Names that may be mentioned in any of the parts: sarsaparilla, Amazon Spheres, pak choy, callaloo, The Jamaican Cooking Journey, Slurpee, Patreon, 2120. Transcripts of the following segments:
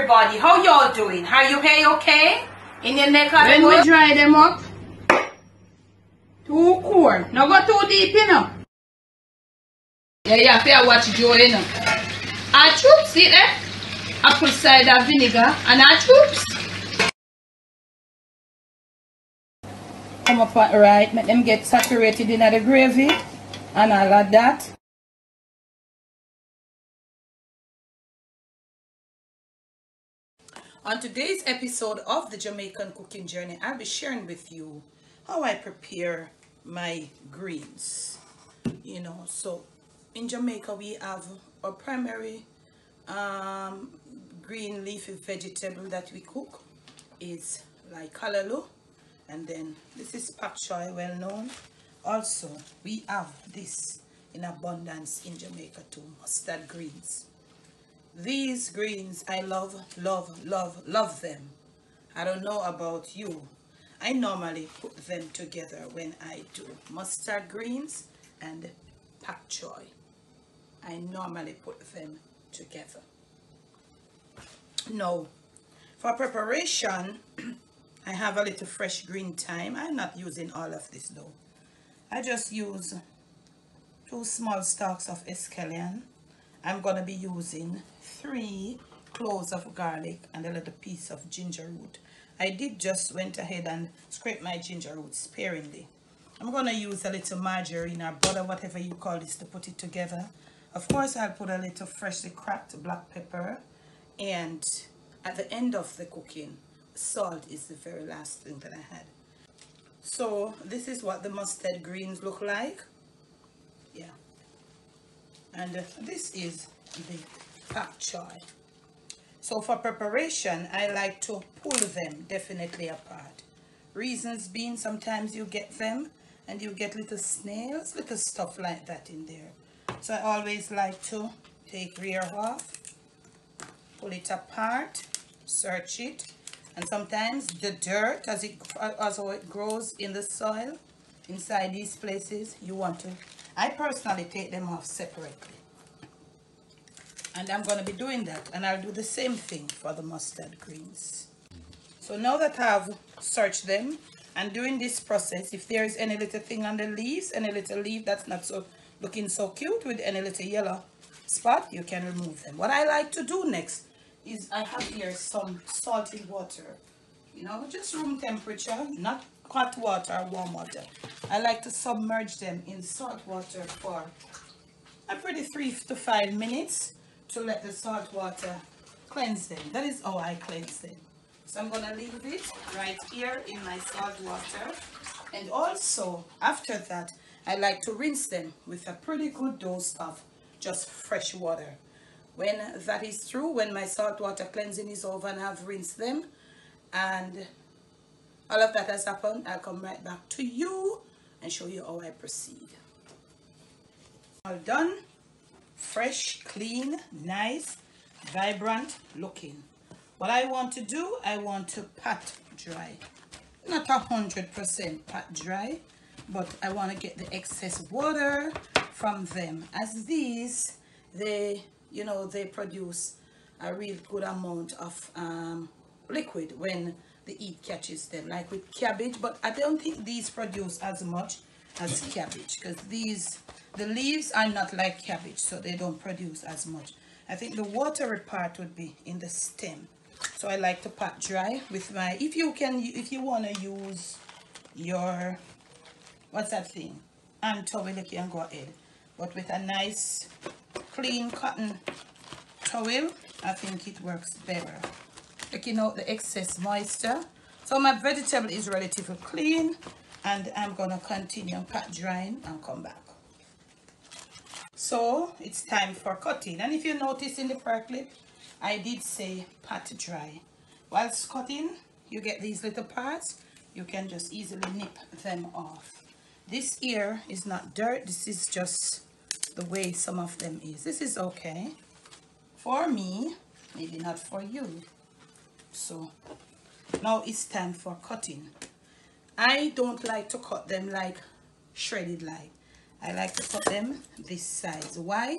everybody. How y'all doing? Are you hair okay? In your neck of the wood? When we dry them up, too cool. No go too deep, you know. Yeah, yeah, fair watch Joe, you know. I choop, see that? Apple cider vinegar and I choop. Come up right, make them get saturated in the gravy and all of that. On today's episode of the Jamaican Cooking Journey, I'll be sharing with you how I prepare my greens. You know, so in Jamaica we have a primary green leafy vegetable that we cook is like callaloo, and then this is pak choy, well known. Also we have this in abundance in Jamaica too, mustard greens. These greens, I love them. I don't know about you. I normally put them together when I do mustard greens and pak choy. I normally put them together. Now, for preparation, I have a little fresh green thyme. I'm not using all of this though. I just use 2 small stalks of escallion. I'm going to be using 3 cloves of garlic and a little piece of ginger root. I did just went ahead and scrape my ginger root sparingly. I'm going to use a little margarine or butter, whatever you call this, to put it together. Of course, I'll put a little freshly cracked black pepper. And at the end of the cooking, salt is the very last thing that I had. So this is what the mustard greens look like. Yeah. And this is the pak choy. So for preparation, I like to pull them definitely apart. Reasons being, sometimes you get them and you get little snails, little stuff like that in there. So I always like to take rear half, pull it apart, search it, and sometimes the dirt as it grows in the soil inside these places, you want to. I personally take them off separately, and I'm going to be doing that, and I'll do the same thing for the mustard greens. So now that I've searched them, and during this process, if there is any little thing on the leaves, any little leaf that's not so looking so cute with any little yellow spot, you can remove them. What I like to do next is I have here some salted water, you know, just room temperature, not hot water or warm water. I like to submerge them in salt water for a pretty 3 to 5 minutes to let the salt water cleanse them. That is how I cleanse them. So I'm going to leave it right here in my salt water, and also after that I like to rinse them with a pretty good dose of just fresh water. When that is through, when my salt water cleansing is over and I've rinsed them and all of that has happened, I'll come right back to you and show you how I proceed. All done. Fresh, clean, nice, vibrant looking. What I want to do, I want to pat dry. Not 100% pat dry, but I want to get the excess water from them. As these, they, you know, they produce a real good amount of liquid when the heat catches them, like with cabbage. But I don't think these produce as much as cabbage, because these, the leaves are not like cabbage, so they don't produce as much. I think the watery part would be in the stem. So I like to pat dry with my, if you want to use your, what's that thing, hand towel, you can go ahead, but with a nice clean cotton towel, I think it works better, taking out the excess moisture. So my vegetable is relatively clean, and I'm gonna continue pat drying and come back. So it's time for cutting, and if you notice in the prior clip, I did say pat dry. Whilst cutting, you get these little parts, you can just easily nip them off. This here is not dirt, this is just the way some of them is. This is okay for me, maybe not for you. So now it's time for cutting. I don't like to cut them like shredded, like I like to cut them this size. Why?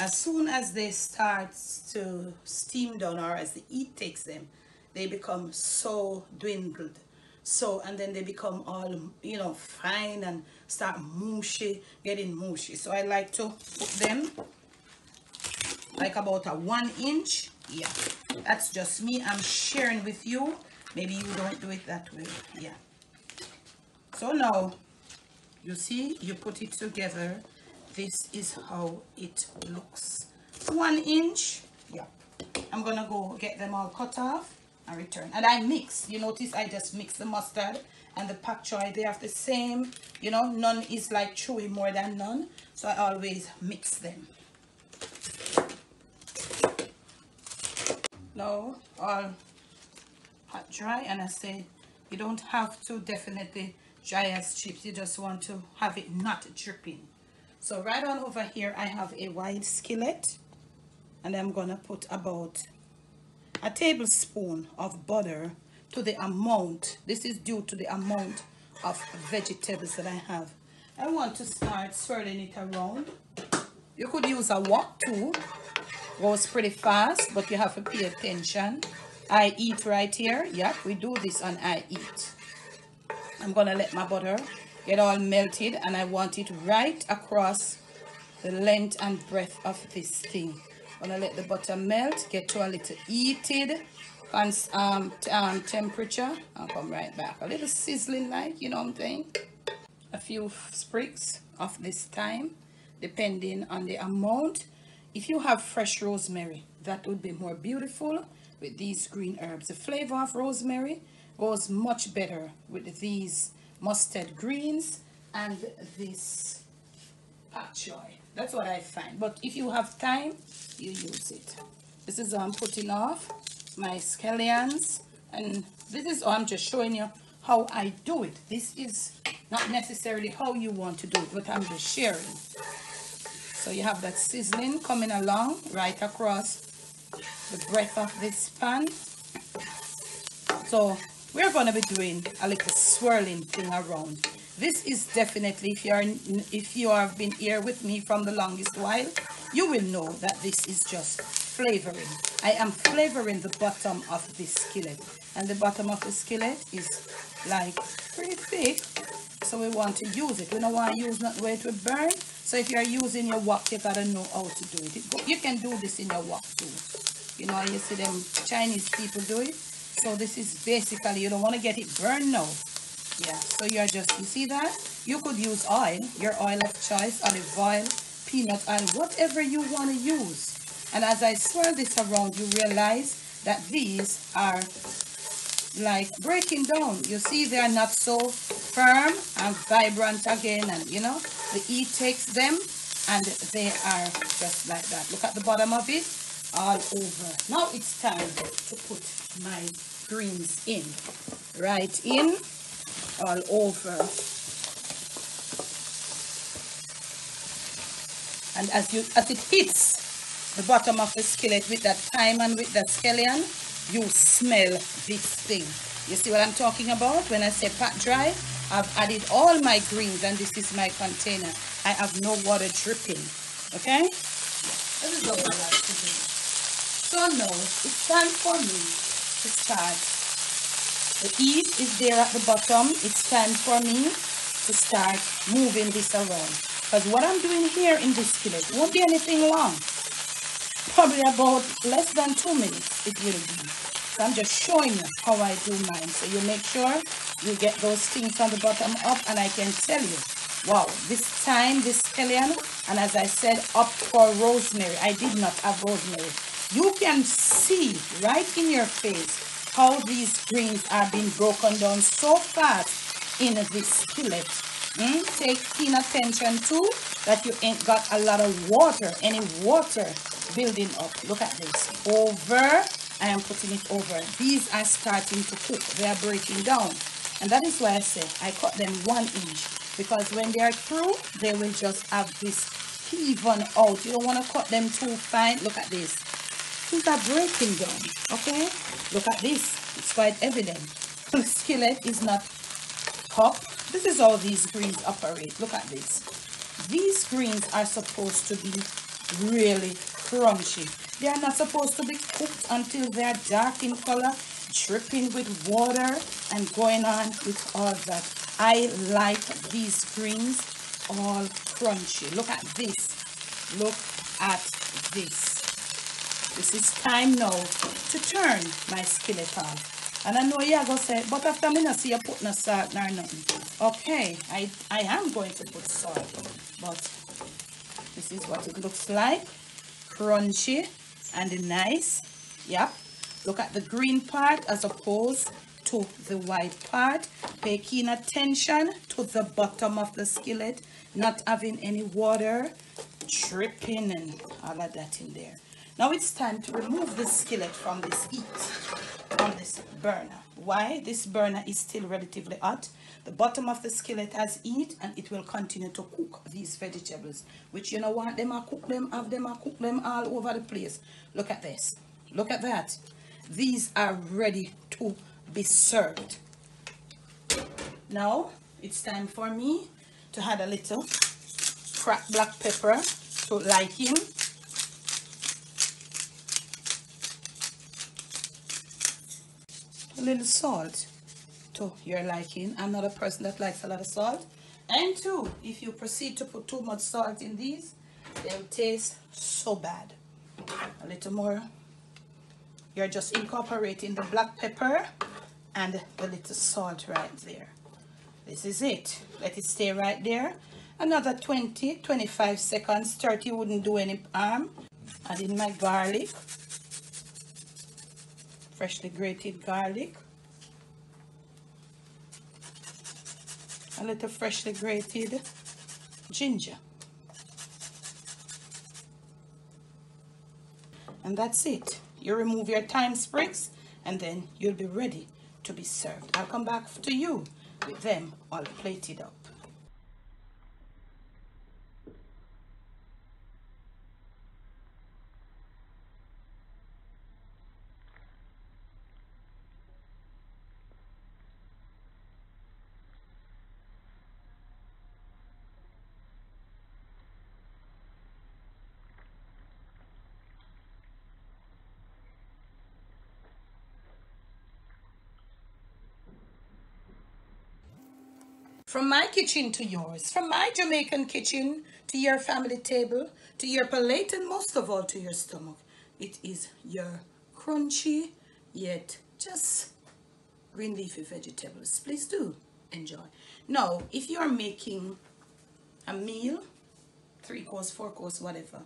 As soon as they start to steam down, or as the heat takes them, they become so dwindled. So, and then they become all, you know, fine and start mushy, getting mushy. So I like to put them like about a 1 inch. Yeah, that's just me. I'm sharing with you. Maybe you don't do it that way. Yeah. So now, you see, you put it together. This is how it looks. 1 inch. Yeah. I'm going to go get them all cut off and return. And I mix. You notice I just mix the mustard and the pak choy. They have the same, you know, none is like chewy more than none. So I always mix them. Now, all hot dry, and I say you don't have to definitely dry as chips. You just want to have it not dripping. So right on over here, I have a wide skillet, and I'm going to put about a tablespoon of butter to the amount. This is due to the amount of vegetables that I have. I want to start swirling it around. You could use a wok too. Goes pretty fast, but you have to pay attention. I eat right here. Yep, we do this on I eat. I'm going to let my butter get all melted, and I want it right across the length and breadth of this thing. I'm going to let the butter melt, get to a little heated temperature. I'll come right back. A little sizzling like, you know what I'm saying? A few sprigs of this thyme, depending on the amount. If you have fresh rosemary, that would be more beautiful with these green herbs. The flavor of rosemary goes much better with these mustard greens and this pak choy. That's what I find. But if you have time, you use it. This is how I'm putting off my scallions, and this is how I'm just showing you how I do it. This is not necessarily how you want to do it, but I'm just sharing. So you have that sizzling coming along right across the breadth of this pan. So we're going to be doing a little swirling thing around. This is definitely, if you have been here with me from the longest while, you will know that this is just flavoring. I am flavoring the bottom of this skillet, and the bottom of the skillet is like pretty thick. So we want to use it. We don't want to use not where it will burn. So if you're using your wok, you gotta know how to do it. You can do this in your wok too. You know, you see them Chinese people do it. So this is basically, you don't want to get it burned now. Yeah, so you're just, you see that? You could use oil, your oil of choice, olive oil, peanut oil, whatever you want to use. And as I swirl this around, you realize that these are like breaking down. You see, they are not so firm and vibrant again, and you know, the heat takes them and they are just like that. Look at the bottom of it, all over. Now it's time to put my greens in, right in, all over. And as it hits the bottom of the skillet with that thyme and with that scallion, you smell this thing. You see what I'm talking about when I say pat dry? I've added all my greens, and this is my container. I have no water dripping. Okay, this is what I like to do. So now it's time for me to start. The heat is there at the bottom. It's time for me to start moving this around, because what I'm doing here in this skillet won't be anything long. Probably about less than 2 minutes it will be. So I'm just showing you how I do mine. So you make sure you get those things from the bottom up, and I can tell you, wow, this thyme, this scallion, and as I said, up for rosemary. I did not have rosemary. You can see right in your face how these greens are being broken down so fast in this skillet. Take keen attention too that you ain't got a lot of water, any water building up. Look at this. Over. I am putting it over. These are starting to cook. They are breaking down. And that is why I say I cut them 1 inch, because when they are through, they will just have this even out. You don't want to cut them too fine. Look at this. These are breaking down. Okay? Look at this. It's quite evident. The skillet is not hot. This is how these greens operate. Look at this. These greens are supposed to be really crunchy. They are not supposed to be cooked until they are dark in color, dripping with water and going on with all that. I like these greens all crunchy. Look at this. Look at this. This is time now to turn my skillet off. And I know you're going to say, but after me, I see you put no salt nor nothing. Okay, I am going to put salt, but this is what it looks like. Crunchy and nice. Yep. Look at the green part as opposed to the white part. Pay keen attention to the bottom of the skillet, not having any water dripping and all of that in there. Now it's time to remove the skillet from this heat, from this burner. Why? This burner is still relatively hot. The bottom of the skillet has heat and it will continue to cook these vegetables, which you know what, them I cook them, have them I cook them all over the place. Look at this. Look at that. These are ready to be served. Now it's time for me to add a little cracked black pepper to lighten. A little salt to your liking. I'm not a person that likes a lot of salt. And too, if you proceed to put too much salt in these, they'll taste so bad. A little more. You're just incorporating the black pepper and the little salt right there. This is it. Let it stay right there. Another 20, 25 seconds. 30 wouldn't do any harm. Add in my garlic. Freshly grated garlic. A little freshly grated ginger. And that's it. You remove your thyme sprigs and then you'll be ready to be served. I'll come back to you with them all plated up. From my kitchen to yours, from my Jamaican kitchen to your family table, to your palate, and most of all to your stomach. It is your crunchy yet just green leafy vegetables. Please do enjoy. Now, if you're making a meal, 3 course, 4 course, whatever,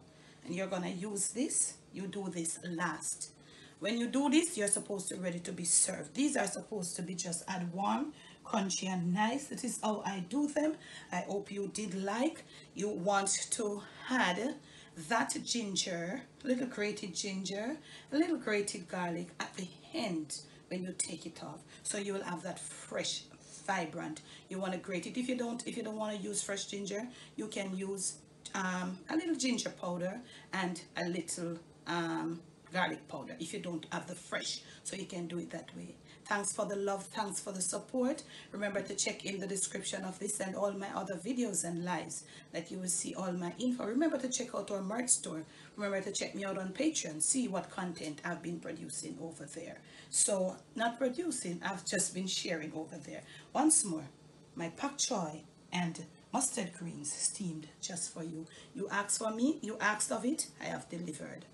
and you're gonna use this, you do this last. When you do this, you're supposed to be ready to be served. These are supposed to be just add warm, crunchy and nice. That is how I do them. I hope you did like. You want to add that ginger, little grated ginger, a little grated garlic at the end when you take it off, so you will have that fresh, vibrant. You want to grate it. If you don't want to use fresh ginger, you can use a little ginger powder and a little garlic powder if you don't have the fresh, so you can do it that way. Thanks for the love, thanks for the support. Remember to check in the description of this and all my other videos and lives that you will see all my info. Remember to check out our merch store. Remember to check me out on Patreon, see what content I've been producing over there. So, not producing, I've just been sharing over there. Once more, my pak choy and mustard greens steamed just for you. You asked for me, you asked of it, I have delivered.